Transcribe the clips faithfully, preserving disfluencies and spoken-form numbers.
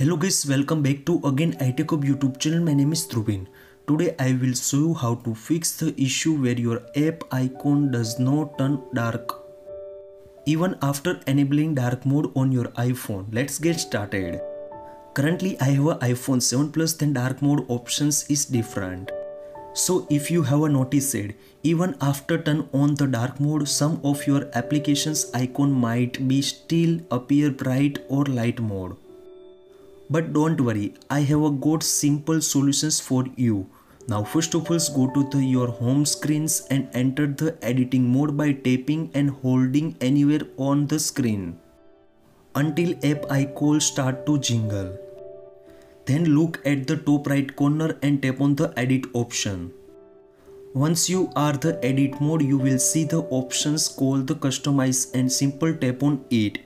Hello guys, welcome back to again iTechHub YouTube channel. My name is Thrubin. Today I will show you how to fix the issue where your app icon does not turn dark even after enabling dark mode on your iPhone. Let's get started. Currently I have an iPhone seven plus, then dark mode options is different. So if you have noticed, even after turn on the dark mode, some of your applications icon might be still appear bright or light mode. But don't worry, I have got simple solutions for you. Now first of all, go to the, your home screens and enter the editing mode by tapping and holding anywhere on the screen until app icon start to jingle. Then look at the top right corner and tap on the edit option. Once you are the edit mode, you will see the options called the customize and simple tap on it.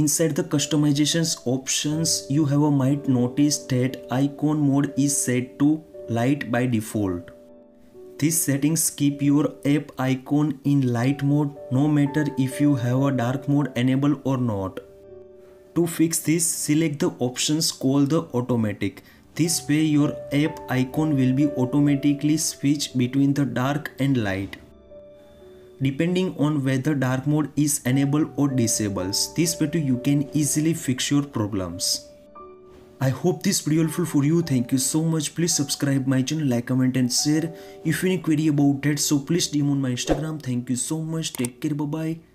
Inside the customizations options, you have a might notice that icon mode is set to light by default. These settings keep your app icon in light mode no matter if you have a dark mode enabled or not. To fix this, select the options called the automatic. This way your app icon will be automatically switched between the dark and light, depending on whether dark mode is enabled or disabled. This way too you can easily fix your problems. I hope this video helpful for you. Thank you so much. Please subscribe my channel, like, comment and share. If you have any query about that, so please D M on my Instagram. Thank you so much. Take care. Bye bye.